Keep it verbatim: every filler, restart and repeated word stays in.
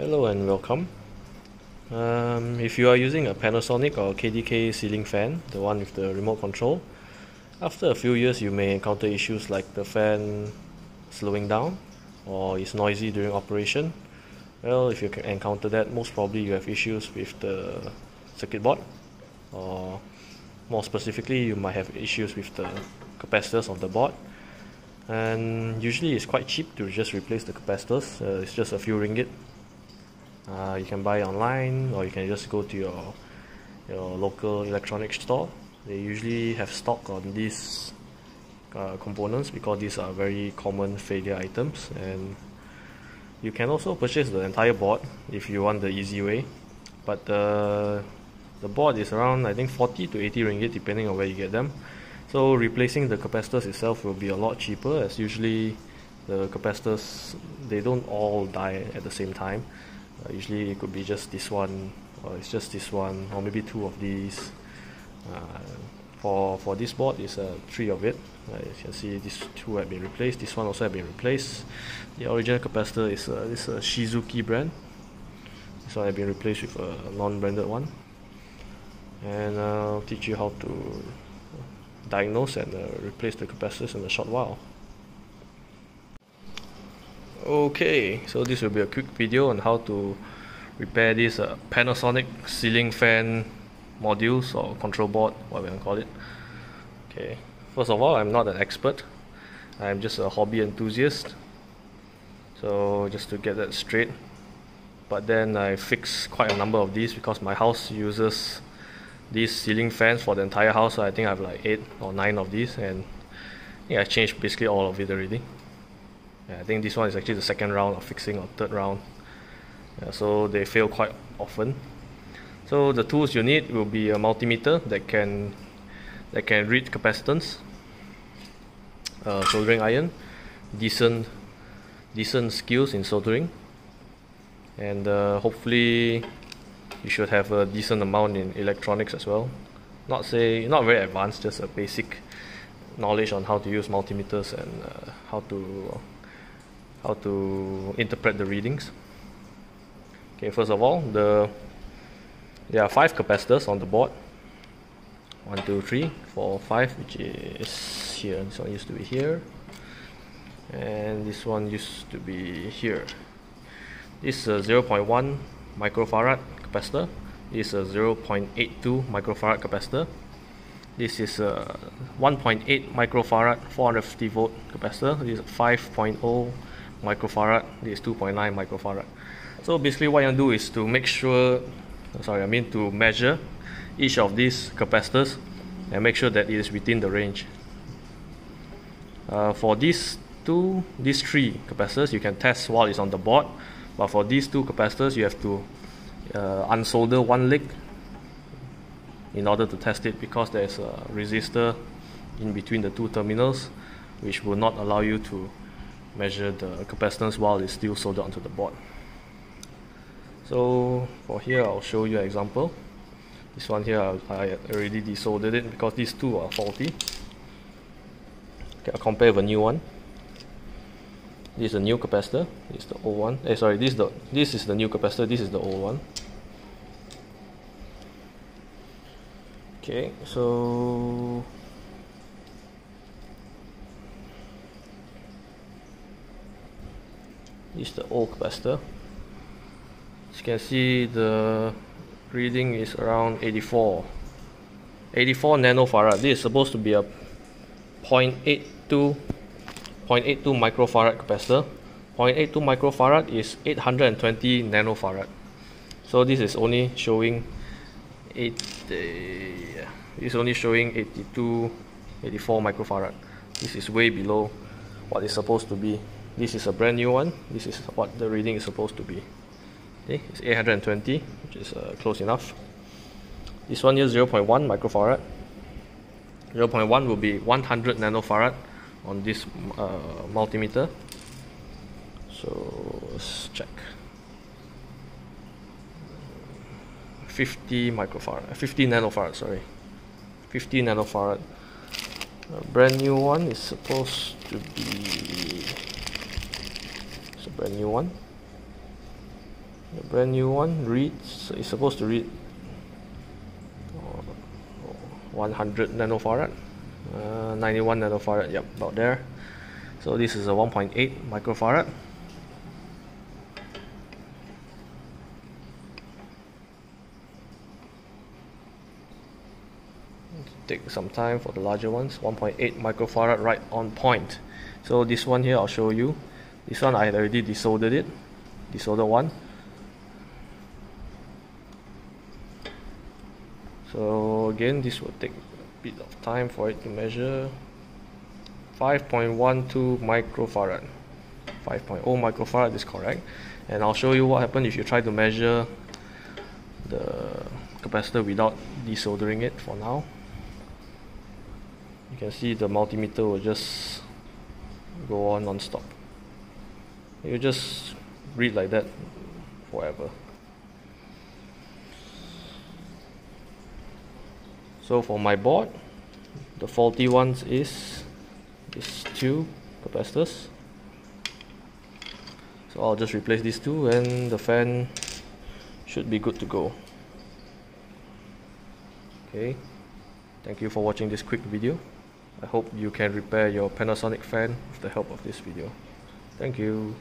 Hello and welcome. Um, if you are using a Panasonic or K D K ceiling fan, the one with the remote control, after a few years you may encounter issues like the fan slowing down or is noisy during operation. Well, if you can encounter that, most probably you have issues with the circuit board, or more specifically you might have issues with the capacitors of the board. And usually it's quite cheap to just replace the capacitors, uh, it's just a few ringgit. Uh, you can buy it online, or you can just go to your your local electronics store. They usually have stock on these uh, components because these are very common failure items. And you can also purchase the entire board if you want the easy way. But the uh, the board is around, I think, forty to eighty ringgit, depending on where you get them. So replacing the capacitors itself will be a lot cheaper, as usually the capacitors, they don't all die at the same time. Uh, usually it could be just this one, or it's just this one, or maybe two of these. Uh, for for this board, it's uh, three of it. Uh, you can see these two have been replaced. This one also have been replaced. The original capacitor is uh, this uh, Shizuki brand. This one have been replaced with a non-branded one. And uh, I'll teach you how to diagnose and uh, replace the capacitors in a short while. Okay, so this will be a quick video on how to repair this uh, Panasonic ceiling fan modules or control board, whatever you call it. Okay, first of all, I'm not an expert, I'm just a hobby enthusiast, so just to get that straight. But then I fixed quite a number of these because my house uses these ceiling fans for the entire house, so I think I have like eight or nine of these, and yeah, I changed basically all of it already. I think this one is actually the second round of fixing, or third round. Yeah, so they fail quite often. So the tools you need will be a multimeter that can that can read capacitance, uh, soldering iron, decent decent skills in soldering, and uh, hopefully you should have a decent amount in electronics as well. Not say not very advanced, just a basic knowledge on how to use multimeters and uh, how to. how to interpret the readings. Okay, first of all, the there are five capacitors on the board. One, two, three, four, five, which is here. This one used to be here, and this one used to be here. This is a zero point one microfarad capacitor. This is a zero point eight two microfarad capacitor. This is a one point eight microfarad four hundred fifty volt capacitor. This is five point zero microfarad. This is two point nine microfarad. So basically what you do is to make sure, sorry I mean to measure each of these capacitors and make sure that it is within the range. Uh, for these two, these three capacitors you can test while it's on the board, but for these two capacitors you have to uh, unsolder one leg in order to test it, because there is a resistor in between the two terminals which will not allow you to measure the capacitance while it's still soldered onto the board. So for here I'll show you an example. This one here, I, I already desoldered it because these two are faulty. Okay, I'll compare with a new one. This is a new capacitor, this is the old one. Eh, sorry, this is the, this is the new capacitor, this is the old one. Okay, so this is the old capacitor. As you can see, the reading is around eighty-four nanofarad. This is supposed to be a zero point eight two microfarad capacitor. zero point eight two microfarad is eight hundred twenty nanofarad. So this is only showing eighty, it's only showing eighty-two, eighty-four microfarad. This is way below what it's supposed to be. This is a brand new one. This is what the reading is supposed to be. Okay, it's eight hundred twenty, which is uh, close enough. This one here, zero point one microfarad. zero point one will be one hundred nanofarad on this uh, multimeter. So let's check. fifty microfarad, fifty nanofarad, sorry, fifty nanofarad. A brand new one is supposed to be, it's a brand new one, The brand new one reads, it's supposed to read one hundred nanofarad, uh, ninety-one nanofarad, yep, about there. So this is a one point eight microfarad. Take some time for the larger ones. One point eight microfarad, right on point. So this one here, I'll show you. This one I had already desoldered it, desoldered one. So again, this will take a bit of time for it to measure. Five point one two microfarad, five point zero microfarad is correct. And I'll show you what happens if you try to measure the capacitor without desoldering it. For now, you can see the multimeter will just go on non-stop. You just read like that forever. So for my board, the faulty ones is these two capacitors. So I'll just replace these two and the fan should be good to go. Okay, thank you for watching this quick video. I hope you can repair your Panasonic fan with the help of this video. Thank you.